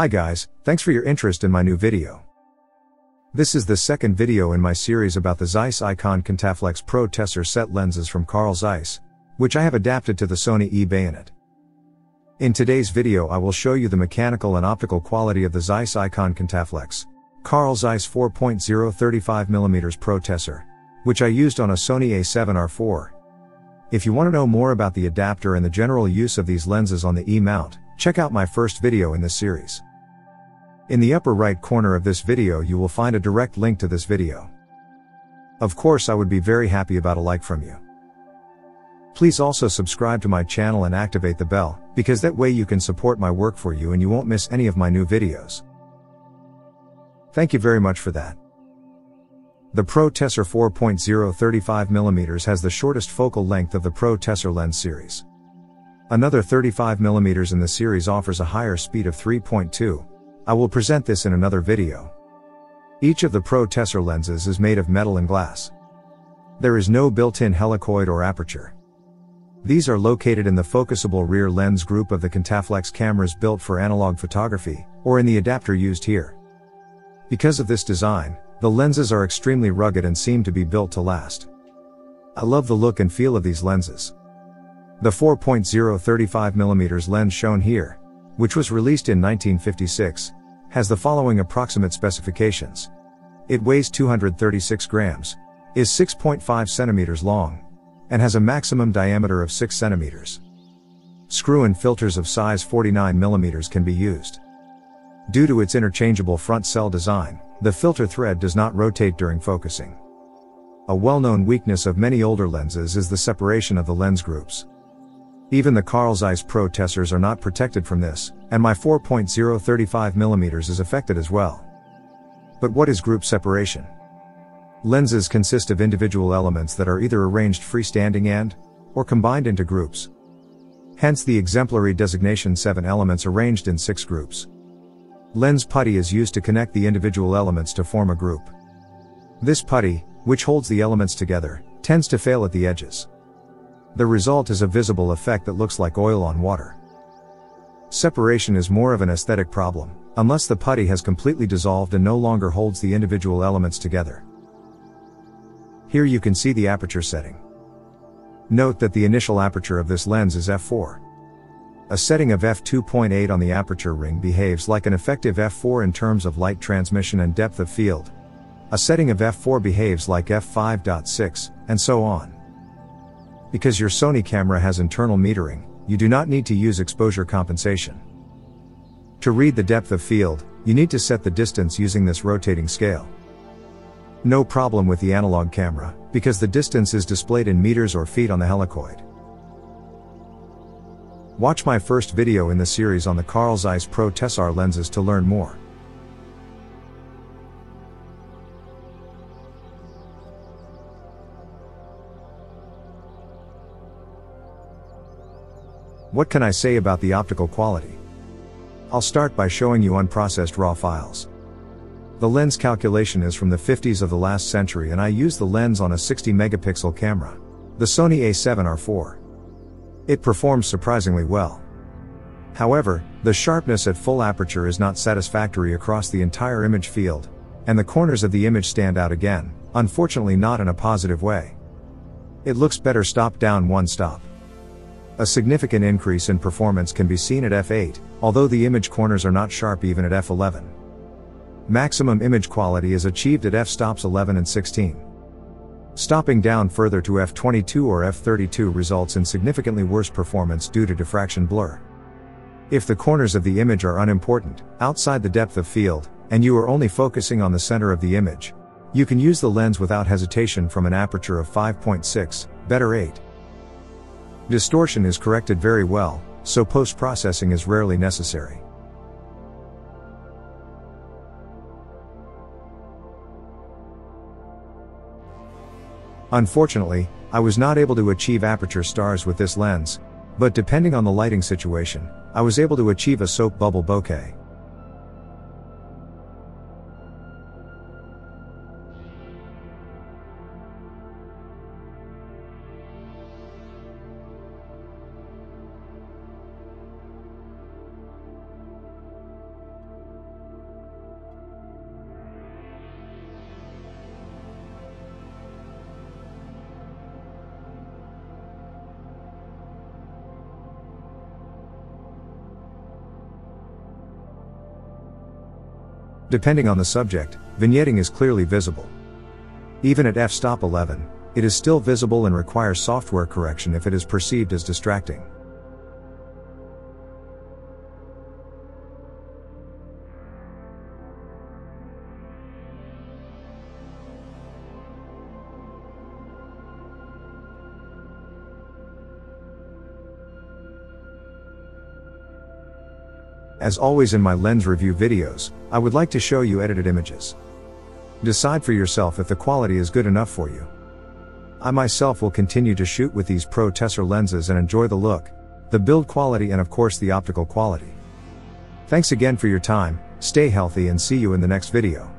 Hi guys, thanks for your interest in my new video. This is the second video in my series about the Zeiss Ikon Contaflex Pro Tessar set lenses from Carl Zeiss, which I have adapted to the Sony E bayonet. In today's video I will show you the mechanical and optical quality of the Zeiss Ikon Contaflex Carl Zeiss 4.0 35mm Pro Tessar, which I used on a Sony A7R IV. If you want to know more about the adapter and the general use of these lenses on the E-mount, check out my first video in this series. In the upper right corner of this video you will find a direct link to this video. Of course I would be very happy about a like from you. Please also subscribe to my channel and activate the bell, because that way you can support my work for you and you won't miss any of my new videos. Thank you very much for that. The Pro Tessar 4.0 35mm has the shortest focal length of the Pro Tessar lens series. Another 35mm in the series offers a higher speed of 3.2. I will present this in another video. Each of the Pro Tessar lenses is made of metal and glass. There is no built-in helicoid or aperture. These are located in the focusable rear lens group of the Contaflex cameras built for analog photography, or in the adapter used here. Because of this design, the lenses are extremely rugged and seem to be built to last. I love the look and feel of these lenses. The 4.0 35mm lens shown here, which was released in 1956, has the following approximate specifications. It weighs 236 grams, is 6.5 centimeters long, and has a maximum diameter of 6 centimeters. Screw-in filters of size 49mm can be used. Due to its interchangeable front cell design, the filter thread does not rotate during focusing. A well-known weakness of many older lenses is the separation of the lens groups. Even the Carl Zeiss Pro Tessars are not protected from this, and my 4.0 35mm is affected as well. But what is group separation? Lenses consist of individual elements that are either arranged freestanding and, or combined into groups. Hence the exemplary designation 7 elements arranged in 6 groups. Lens putty is used to connect the individual elements to form a group. This putty, which holds the elements together, tends to fail at the edges. The result is a visible effect that looks like oil on water. Separation is more of an aesthetic problem, unless the putty has completely dissolved and no longer holds the individual elements together. Here you can see the aperture setting. Note that the initial aperture of this lens is f4. A setting of f2.8 on the aperture ring behaves like an effective f4 in terms of light transmission and depth of field. A setting of f4 behaves like f5.6, and so on. Because your Sony camera has internal metering, you do not need to use exposure compensation. To read the depth of field, you need to set the distance using this rotating scale. No problem with the analog camera, because the distance is displayed in meters or feet on the helicoid. Watch my first video in the series on the Carl Zeiss Pro Tessar lenses to learn more. What can I say about the optical quality? I'll start by showing you unprocessed RAW files. The lens calculation is from the 50s of the last century and I use the lens on a 60 megapixel camera, the Sony A7R IV. It performs surprisingly well. However, the sharpness at full aperture is not satisfactory across the entire image field, and the corners of the image stand out again, unfortunately not in a positive way. It looks better stopped down one stop. A significant increase in performance can be seen at f8, although the image corners are not sharp even at f11. Maximum image quality is achieved at f-stops 11 and 16. Stopping down further to f22 or f32 results in significantly worse performance due to diffraction blur. If the corners of the image are unimportant, outside the depth of field, and you are only focusing on the center of the image, you can use the lens without hesitation from an aperture of 5.6, better 8. Distortion is corrected very well, so post-processing is rarely necessary. Unfortunately, I was not able to achieve aperture stars with this lens, but depending on the lighting situation, I was able to achieve a soap bubble bokeh. Depending on the subject, vignetting is clearly visible. Even at f-stop 11, it is still visible and requires software correction if it is perceived as distracting. As always in my lens review videos, I would like to show you edited images. Decide for yourself if the quality is good enough for you. I myself will continue to shoot with these Pro Tessar lenses and enjoy the look, the build quality and of course the optical quality. Thanks again for your time, stay healthy and see you in the next video.